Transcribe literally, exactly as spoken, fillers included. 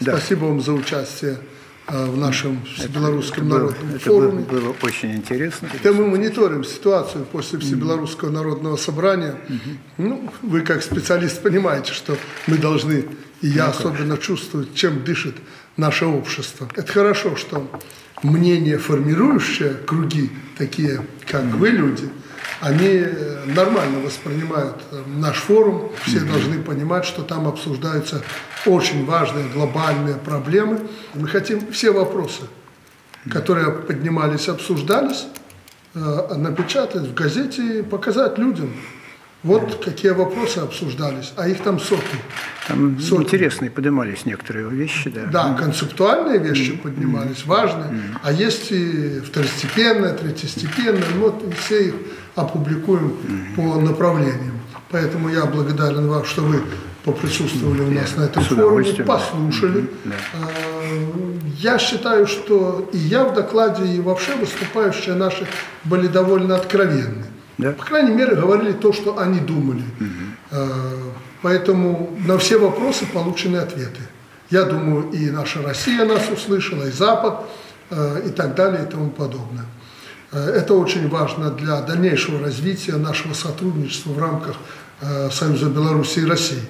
Да. Спасибо вам за участие в нашем Всебелорусском народном было, форуме. Это было, было очень интересно. Это мы мониторим ситуацию после Всебелорусского народного собрания. Mm-hmm. Ну, вы как специалист понимаете, что мы должны, и я ну, особенно чувствую, чем дышит наше общество. Это хорошо, что мнения, формирующие круги, такие как mm-hmm. вы, люди, они нормально воспринимают наш форум. Все mm-hmm. должны понимать, что там обсуждаются очень важные глобальные проблемы. Мы хотим все вопросы, которые поднимались, обсуждались, напечатать в газете и показать людям. Вот какие вопросы обсуждались, а их там сотни. Там сотни. Интересные поднимались некоторые вещи, да. Да, концептуальные вещи mm-hmm. поднимались, важные, mm-hmm. а есть и второстепенные, третьестепенные, вот и все их опубликуем mm-hmm. по направлениям. Поэтому я благодарен вам, что вы поприсутствовали mm-hmm. у нас yeah. на этом форуме, послушали. Mm-hmm. yeah. Я считаю, что и я в докладе, и вообще выступающие наши были довольно откровенны. Да? По крайней мере, говорили то, что они думали. Угу. Поэтому на все вопросы получены ответы. Я думаю, и наша Россия нас услышала, и Запад, и так далее, и тому подобное. Это очень важно для дальнейшего развития нашего сотрудничества в рамках Союза Беларуси и России.